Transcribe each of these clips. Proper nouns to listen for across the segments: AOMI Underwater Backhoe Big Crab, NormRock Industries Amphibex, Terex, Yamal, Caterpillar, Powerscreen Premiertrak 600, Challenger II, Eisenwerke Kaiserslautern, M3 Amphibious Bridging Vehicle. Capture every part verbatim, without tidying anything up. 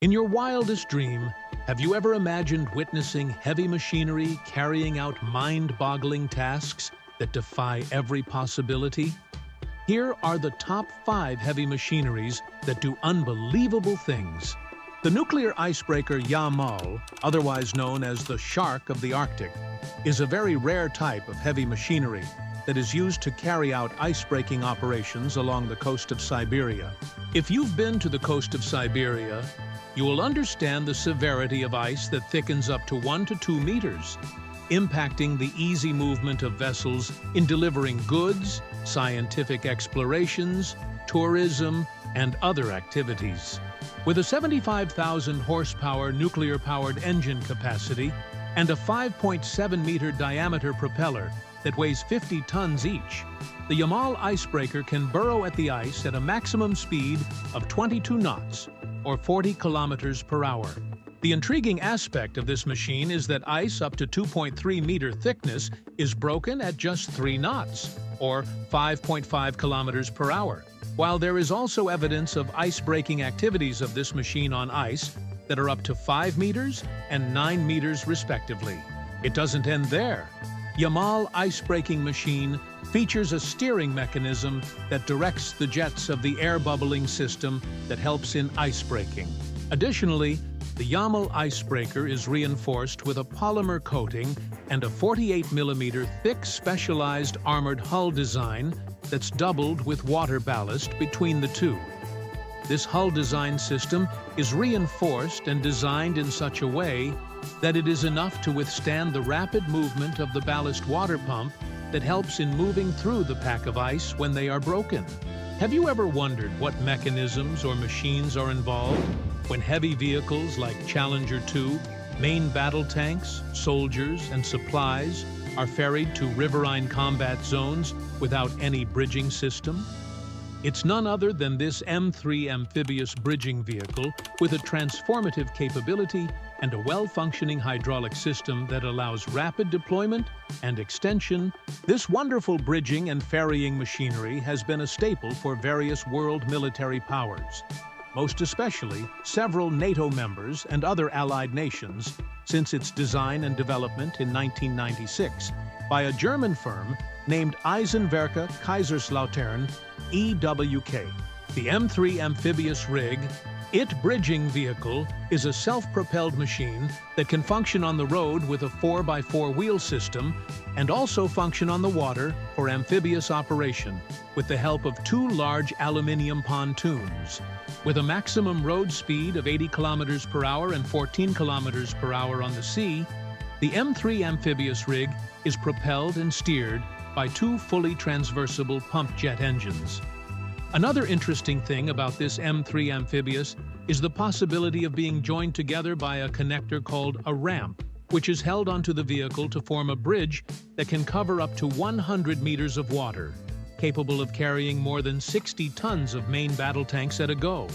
In your wildest dream, have you ever imagined witnessing heavy machinery carrying out mind-boggling tasks that defy every possibility? Here are the top five heavy machineries that do unbelievable things. The nuclear icebreaker Yamal, otherwise known as the shark of the Arctic, is a very rare type of heavy machinery that is used to carry out icebreaking operations along the coast of Siberia. If you've been to the coast of Siberia, you will understand the severity of ice that thickens up to one to two meters, impacting the easy movement of vessels in delivering goods, scientific explorations, tourism, and other activities. With a seventy-five thousand horsepower nuclear-powered engine capacity and a five point seven meter diameter propeller that weighs fifty tons each, the Yamal icebreaker can burrow at the ice at a maximum speed of twenty-two knots, or forty kilometers per hour. The intriguing aspect of this machine is that ice up to two point three meter thickness is broken at just three knots, or five point five kilometers per hour. While there is also evidence of ice-breaking activities of this machine on ice that are up to five meters and nine meters respectively. It doesn't end there. Yamal ice-breaking machine features a steering mechanism that directs the jets of the air bubbling system that helps in ice breaking. Additionally, the Yamal icebreaker is reinforced with a polymer coating and a forty-eight millimeter thick specialized armored hull design that's doubled with water ballast between the two. This hull design system is reinforced and designed in such a way that it is enough to withstand the rapid movement of the ballast water pump that helps in moving through the pack of ice when they are broken. Have you ever wondered what mechanisms or machines are involved when heavy vehicles like Challenger two, main battle tanks, soldiers, and supplies are ferried to riverine combat zones without any bridging system? It's none other than this M three Amphibious Bridging Vehicle with a transformative capability and a well-functioning hydraulic system that allows rapid deployment and extension. This wonderful bridging and ferrying machinery has been a staple for various world military powers, most especially several NATO members and other allied nations, since its design and development in nineteen ninety-six by a German firm named Eisenwerke Kaiserslautern, E W K. The M three amphibious rig, it bridging vehicle, is a self-propelled machine that can function on the road with a four by four wheel system and also function on the water for amphibious operation with the help of two large aluminium pontoons. With a maximum road speed of eighty kilometers per hour and fourteen kilometers per hour on the sea, the M three amphibious rig is propelled and steered by two fully transversible pump jet engines. Another interesting thing about this M three amphibious is the possibility of being joined together by a connector called a ramp, which is held onto the vehicle to form a bridge that can cover up to one hundred meters of water, capable of carrying more than sixty tons of main battle tanks at a go.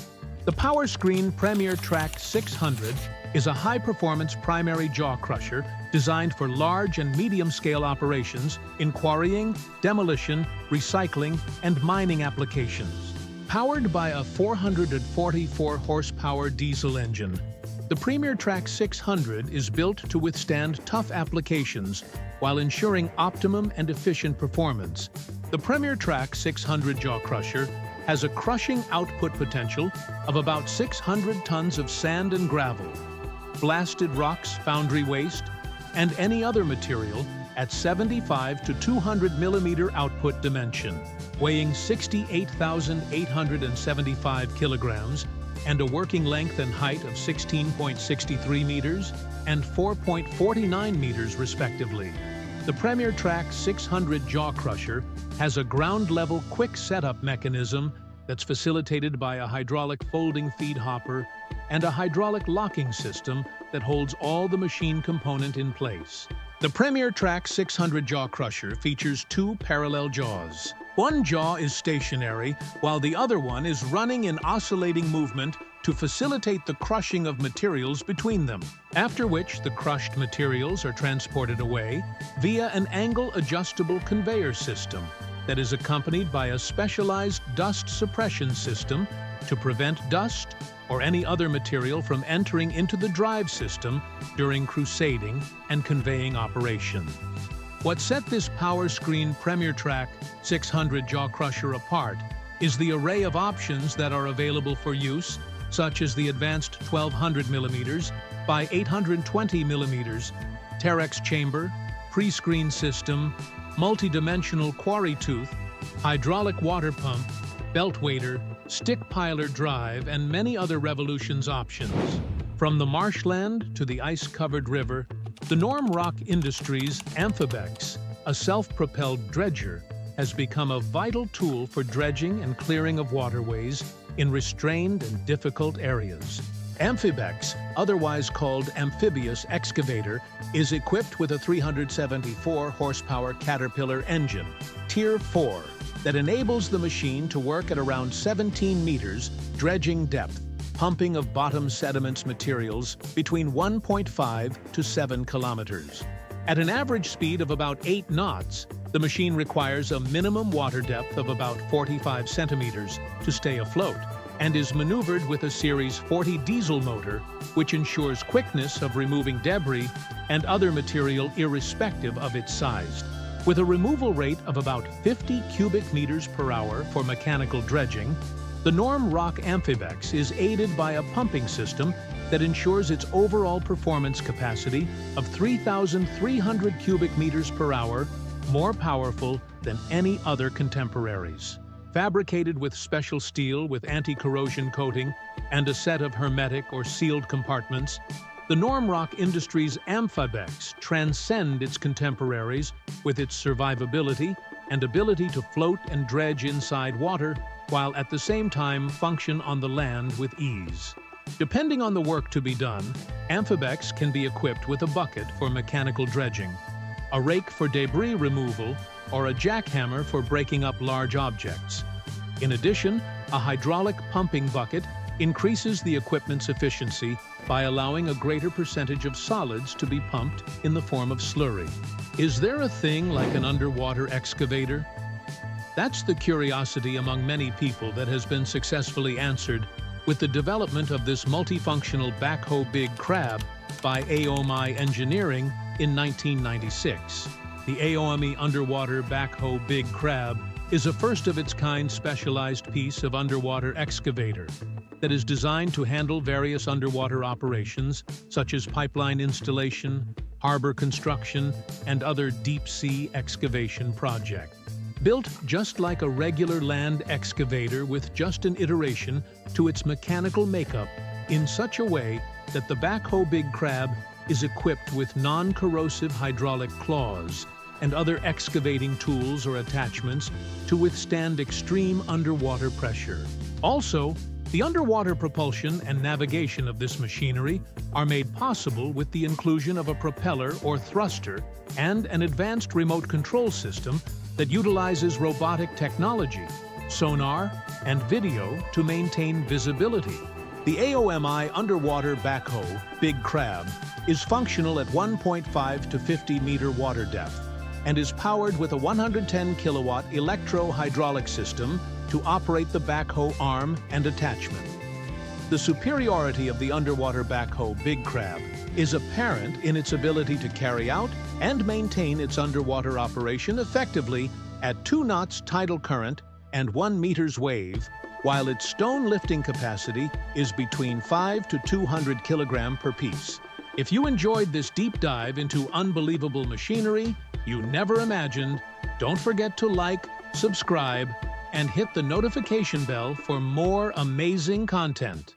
The Powerscreen Premiertrak six hundred is a high-performance primary jaw crusher designed for large and medium-scale operations in quarrying, demolition, recycling, and mining applications. Powered by a four hundred forty-four horsepower diesel engine, the Premiertrak six hundred is built to withstand tough applications while ensuring optimum and efficient performance. The Premiertrak six hundred jaw crusher has a crushing output potential of about six hundred tons of sand and gravel, blasted rocks, foundry waste, and any other material at seventy-five to two hundred millimeter output dimension. Weighing sixty-eight thousand eight hundred seventy-five kilograms and a working length and height of sixteen point six three meters and four point four nine meters respectively. The Premiertrak six hundred jaw crusher has a ground-level quick setup mechanism that's facilitated by a hydraulic folding feed hopper and a hydraulic locking system that holds all the machine component in place. The Premiertrak six hundred jaw crusher features two parallel jaws. One jaw is stationary, while the other one is running in oscillating movement to facilitate the crushing of materials between them, after which the crushed materials are transported away via an angle-adjustable conveyor system that is accompanied by a specialized dust suppression system to prevent dust or any other material from entering into the drive system during crusading and conveying operation. What set this Powerscreen Premiertrak six hundred Jaw Crusher apart is the array of options that are available for use, such as the advanced twelve hundred millimeter by eight hundred twenty millimeter Terex chamber, pre-screen system, multidimensional quarry tooth, hydraulic water pump, belt wader, stick piler drive, and many other Revolutions options. From the marshland to the ice-covered river, the NormRock Industries Amphibex, a self-propelled dredger, has become a vital tool for dredging and clearing of waterways in restrained and difficult areas. Amphibex, otherwise called Amphibious Excavator, is equipped with a three hundred seventy-four horsepower Caterpillar engine, Tier four, that enables the machine to work at around seventeen meters dredging depth, pumping of bottom sediments materials between one point five to seven kilometers. At an average speed of about eight knots, the machine requires a minimum water depth of about forty-five centimeters to stay afloat, and is maneuvered with a Series forty diesel motor, which ensures quickness of removing debris and other material irrespective of its size. With a removal rate of about fifty cubic meters per hour for mechanical dredging, the NormRock Amphibex is aided by a pumping system that ensures its overall performance capacity of three thousand three hundred cubic meters per hour, more powerful than any other contemporaries. Fabricated with special steel with anti-corrosion coating and a set of hermetic or sealed compartments, the NormRock Industries Amphibex transcends its contemporaries with its survivability and ability to float and dredge inside water while at the same time function on the land with ease. Depending on the work to be done, Amphibex can be equipped with a bucket for mechanical dredging, a rake for debris removal, or a jackhammer for breaking up large objects. In addition, a hydraulic pumping bucket increases the equipment's efficiency by allowing a greater percentage of solids to be pumped in the form of slurry. Is there a thing like an underwater excavator? That's the curiosity among many people that has been successfully answered with the development of this multifunctional backhoe Big Crab by A O M I Engineering in nineteen ninety-six. The A O M I Underwater Backhoe Big Crab is a first-of-its-kind specialized piece of underwater excavator that is designed to handle various underwater operations such as pipeline installation, harbor construction, and other deep-sea excavation projects. Built just like a regular land excavator with just an iteration to its mechanical makeup in such a way that the Backhoe Big Crab is equipped with non-corrosive hydraulic claws and other excavating tools or attachments to withstand extreme underwater pressure. Also, the underwater propulsion and navigation of this machinery are made possible with the inclusion of a propeller or thruster and an advanced remote control system that utilizes robotic technology, sonar, and video to maintain visibility. The A O M I Underwater Backhoe Big Crab is functional at one point five to fifty meter water depth, and is powered with a one hundred ten kilowatt electro-hydraulic system to operate the backhoe arm and attachment. The superiority of the underwater backhoe Big Crab is apparent in its ability to carry out and maintain its underwater operation effectively at two knots tidal current and one meter's wave, while its stone lifting capacity is between five to two hundred kilograms per piece. If you enjoyed this deep dive into unbelievable machinery you never imagined, don't forget to like, subscribe, and hit the notification bell for more amazing content.